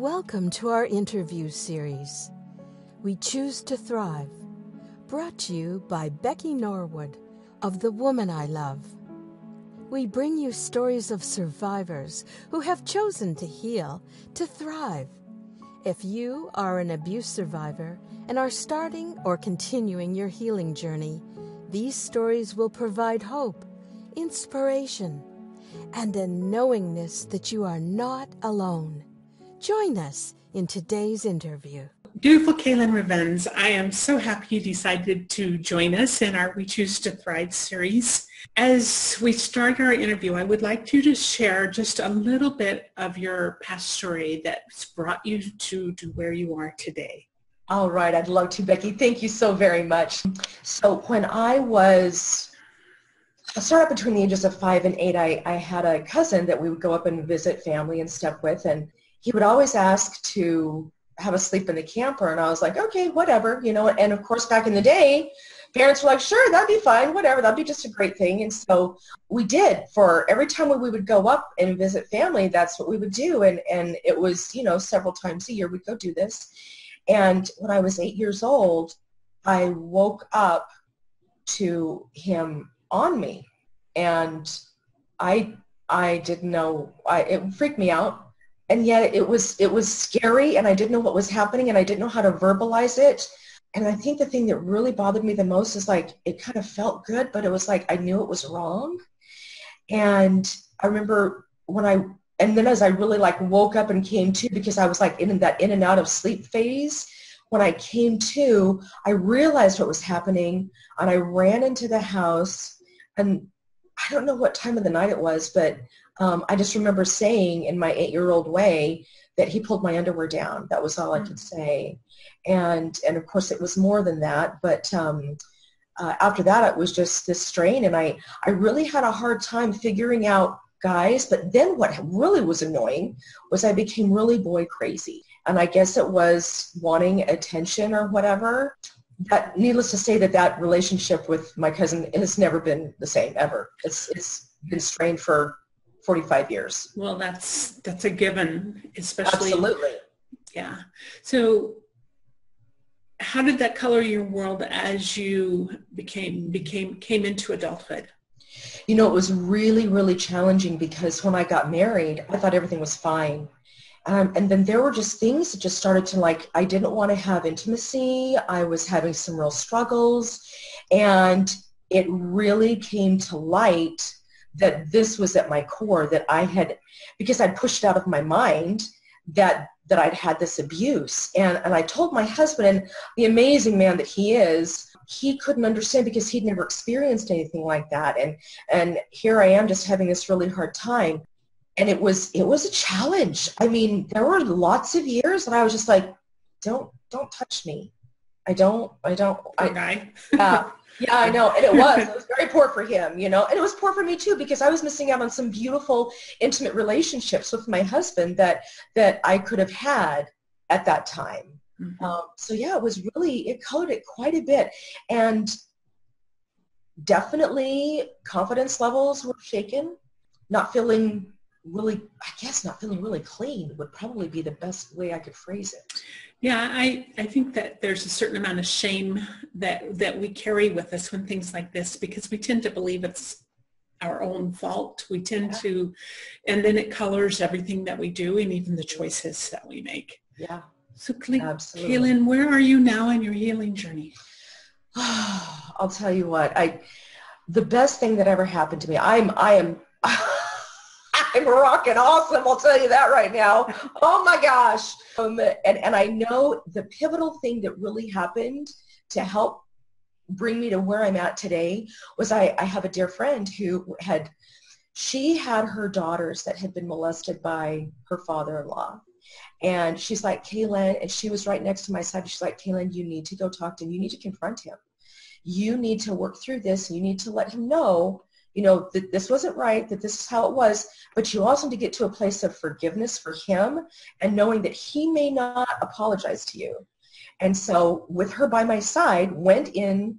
welcome to our interview series, We Choose to Thrive, brought to you by Becky Norwood of The Woman I Love. We bring you stories of survivors who have chosen to heal, to thrive. If you are an abuse survivor and are starting or continuing your healing journey, these stories will provide hope, inspiration, and a knowingness that you are not alone. Join us in today's interview. Beautiful Kaelen Revense, I am so happy you decided to join us in our We Choose to Thrive series. As we start our interview, I would like you to share just a little bit of your past story that's brought you to where you are today. All right, I'd love to, Becky. Thank you so very much. So when I was, I started between the ages of 5 and 8, I had a cousin that we would go up and visit family and stuff with, and he would always ask to have a sleep in the camper, and I was like, okay, whatever, you know. And of course, back in the day, parents were like, sure, that'd be fine, whatever, that'd be just a great thing. And so we did. For every time we would go up and visit family, that's what we would do. And it was, you know, several times a year we'd go do this. And when I was 8 years old, I woke up to him on me, and I didn't know. It freaked me out. And yet it was scary, and I didn't know what was happening, and I didn't know how to verbalize it. And I think the thing that really bothered me the most is, like, it kind of felt good, but it was like I knew it was wrong. And I remember as I really, like, woke up and came to, because I was, like, in that in and out of sleep phase, when I came to, I realized what was happening, and I ran into the house, and I don't know what time of the night it was, but I just remember saying in my 8-year-old way that he pulled my underwear down. That was all I could say. And of course, it was more than that. But after that, it was just this strain. And I really had a hard time figuring out guys. But then what really was annoying was I became really boy crazy. And I guess it was wanting attention or whatever. That, needless to say, that relationship with my cousin has never been the same ever. It's been strained for 45 years. Well, that's a given, especially. Absolutely. Yeah. So how did that color your world as you came into adulthood? You know, it was really, really challenging, because when I got married, I thought everything was fine. And then there were just things that just started to, like, I didn't want to have intimacy. I was having some real struggles, and it really came to light that this was at my core, that I had, because I pushed out of my mind that I'd had this abuse. And I told my husband, and the amazing man that he is, he couldn't understand, because he'd never experienced anything like that. And here I am, just having this really hard time. And it was a challenge. I mean, there were lots of years that I was just like, don't touch me. Yeah, I know. And it was very poor for him, you know, and it was poor for me too, because I was missing out on some beautiful, intimate relationships with my husband that I could have had at that time. Mm-hmm. So yeah, it coded quite a bit, and definitely confidence levels were shaken. Not feeling really clean would probably be the best way I could phrase it. Yeah, I think that there's a certain amount of shame that we carry with us when things like this, because we tend to believe it's our own fault. We tend to, and then it colors everything that we do and even the choices that we make. Yeah. So, Kaelen, where are you now in your healing journey? Oh, I'll tell you what, the best thing that ever happened to me, I'm rocking awesome, I'll tell you that right now. Oh my gosh. And I know the pivotal thing that really happened to help bring me to where I'm at today was I have a dear friend who had her daughters that had been molested by her father-in-law. And she's like, Kaelen, and she was right next to my side. She's like, Kaelen, you need to go talk to him. You need to confront him. You need to work through this. You need to let him know, you know, that this wasn't right, that this is how it was, but you also need to get to a place of forgiveness for him and knowing that he may not apologize to you. And so with her by my side, went in,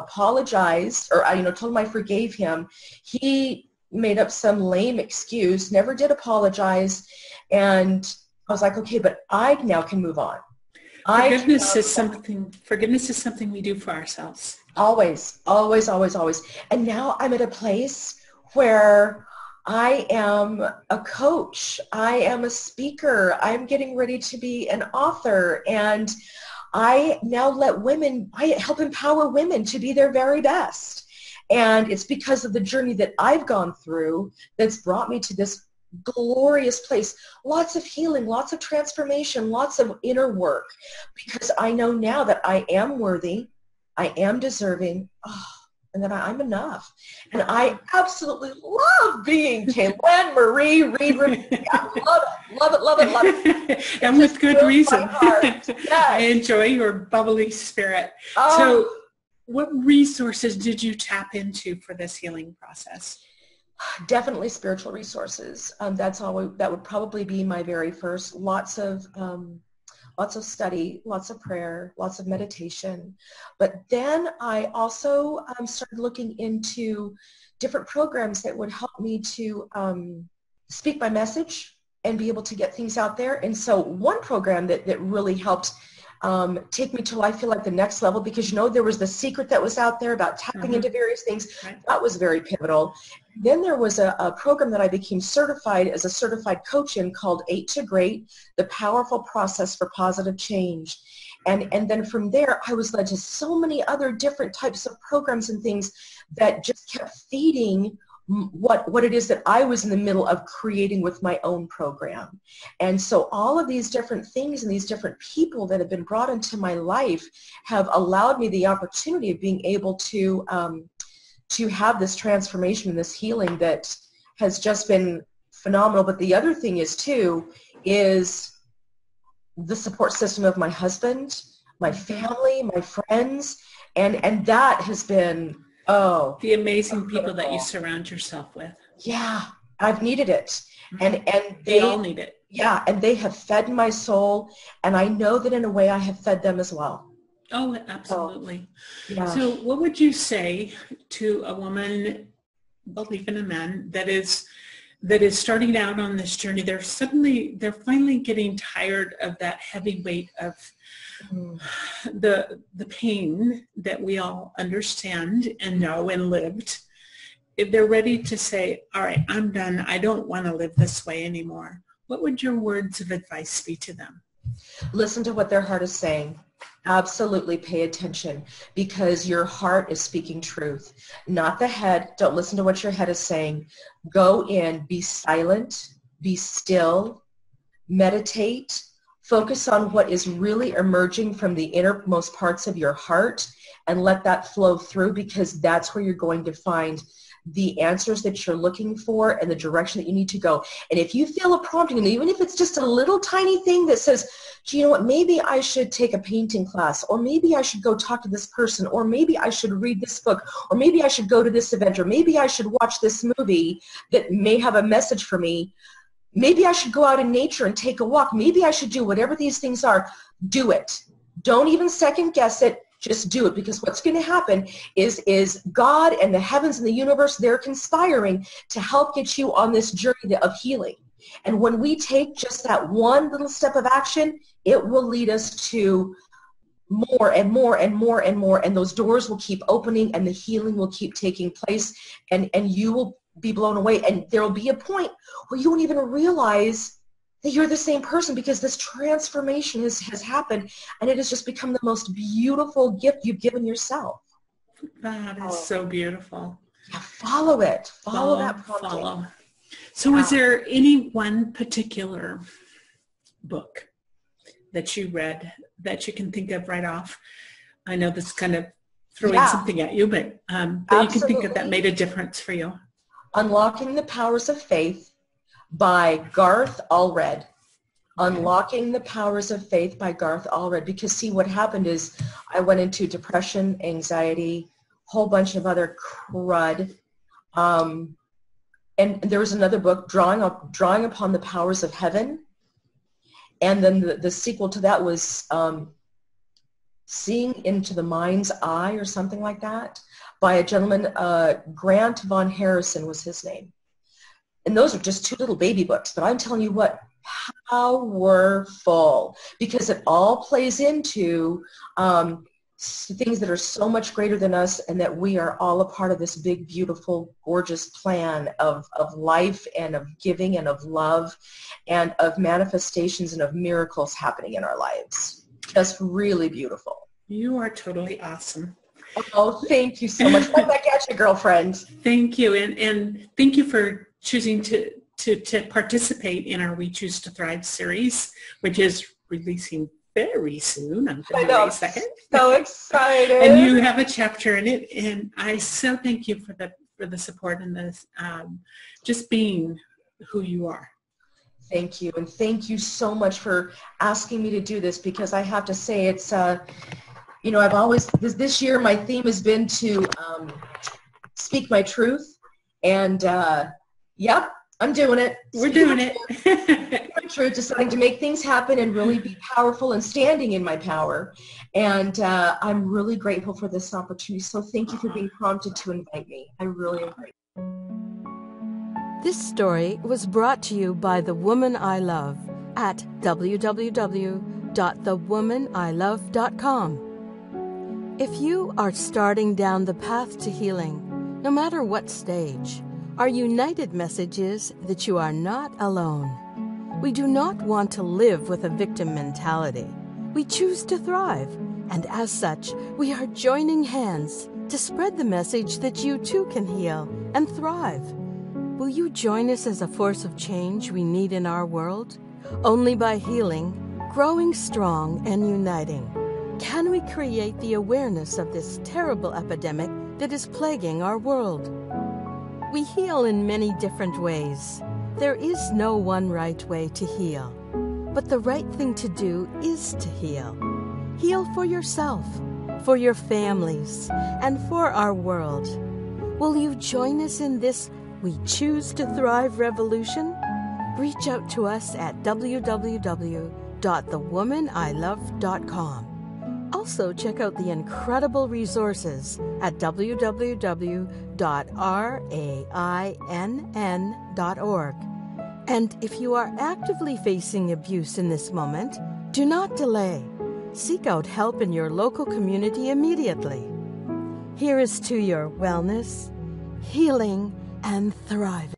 apologized, or, you know, told him I forgave him. He made up some lame excuse, never did apologize, and I was like, okay, but I now can move on. Forgiveness is something we do for ourselves. Always, always, always, always. And now I'm at a place where I am a coach. I am a speaker. I'm getting ready to be an author. And I now let women, I help empower women to be their very best. And it's because of the journey that I've gone through that's brought me to this glorious place. Lots of healing, lots of transformation, lots of inner work, because I know now that I am worthy, I am deserving, and that I'm enough. And I absolutely love being Kaelen Marie Reed. I love it, love it, love it, love it. And with good reason. Yes. I enjoy your bubbly spirit. So what resources did you tap into for this healing process? Definitely spiritual resources. That would probably be my very first. Lots of study, lots of prayer, lots of meditation. But then I also started looking into different programs that would help me to speak my message and be able to get things out there. And so one program that really helped take me to, I feel like, the next level, because, you know, there was The Secret that was out there about tapping into various things. Right. That was very pivotal. Then there was a program that I became certified as a certified coach in called 8 to Great, The Powerful Process for Positive Change. And then from there, I was led to so many other different types of programs and things that just kept feeding what it is that I was in the middle of creating with my own program. And so all of these different things and these different people that have been brought into my life have allowed me the opportunity of being able to have this transformation and this healing that has just been phenomenal. But the other thing is too, is the support system of my husband, my family, my friends, and that has been the amazing people that you surround yourself with. Yeah, I've needed it. And they all need it. Yeah, and they have fed my soul, and I know that in a way I have fed them as well. Oh, absolutely. So, yeah. So what would you say to a woman, well, even a man, that is starting out on this journey? They're finally getting tired of that heavy weight of the pain that we all understand and know and lived. If they're ready to say, all right, I'm done, I don't want to live this way anymore, what would your words of advice be to them? Listen to what their heart is saying. Absolutely pay attention, because your heart is speaking truth, not the head. Don't listen to what your head is saying. Go in, be silent, be still, meditate, focus on what is really emerging from the innermost parts of your heart, and let that flow through, because that's where you're going to find the answers that you're looking for and the direction that you need to go. And if you feel a prompting, and even if it's just a little tiny thing that says, do you know what, maybe I should take a painting class, or maybe I should go talk to this person, or maybe I should read this book, or maybe I should go to this event, or maybe I should watch this movie that may have a message for me, maybe I should go out in nature and take a walk, maybe I should do whatever these things are, do it. Don't even second guess it. Just do it, because what's going to happen is God and the heavens and the universe, they're conspiring to help get you on this journey of healing. And when we take just that one little step of action, it will lead us to more and more and more and more, and those doors will keep opening and the healing will keep taking place, and you will be blown away. And there will be a point where you won't even realize that you're the same person, because this transformation has happened, and it has just become the most beautiful gift you've given yourself. That is so beautiful. Yeah, follow it. Follow that prompting. So is there any one particular book that you read that you can think of right off? I know that's kind of throwing something at you, but that you can think of that made a difference for you. Unlocking the Powers of Faith by Garth Allred. Unlocking the Powers of Faith by Garth Allred. Because see, what happened is I went into depression, anxiety, whole bunch of other crud. And there was another book, Drawing Upon the Powers of Heaven. And then the sequel to that was Seeing into the Mind's Eye, or something like that, by a gentleman, Grant von Harrison was his name. And those are just two little baby books, but I'm telling you what, powerful, because it all plays into things that are so much greater than us, and that we are all a part of this big, beautiful, gorgeous plan of life, and of giving, and of love, and of manifestations, and of miracles happening in our lives. Just really beautiful. You are totally awesome. Oh, thank you so much. Right back at you, girlfriend. Thank you, and thank you for choosing to participate in our We Choose to Thrive series, which is releasing very soon, on February 2nd. So excited! And you have a chapter in it, and I so thank you for the support and this, just being who you are. Thank you, and thank you so much for asking me to do this, because I have to say it's, you know, I've always, this year my theme has been to speak my truth, and yep, I'm doing it. We're doing it. Truth, deciding to make things happen and really be powerful and standing in my power. And I'm really grateful for this opportunity. So thank you for being prompted to invite me. I really am grateful. This story was brought to you by The Woman I Love at www.thewomanilove.com. If you are starting down the path to healing, no matter what stage, our united message is that you are not alone. We do not want to live with a victim mentality. We choose to thrive, and as such, we are joining hands to spread the message that you too can heal and thrive. Will you join us as a force of change we need in our world? Only by healing, growing strong, and uniting can we create the awareness of this terrible epidemic that is plaguing our world. We heal in many different ways. There is no one right way to heal, but the right thing to do is to heal. Heal for yourself, for your families, and for our world. Will you join us in this We Choose to Thrive revolution? Reach out to us at www.thewomanilove.com. Also check out the incredible resources at www.rainn.org. And if you are actively facing abuse in this moment, do not delay. Seek out help in your local community immediately. Here is to your wellness, healing, and thriving.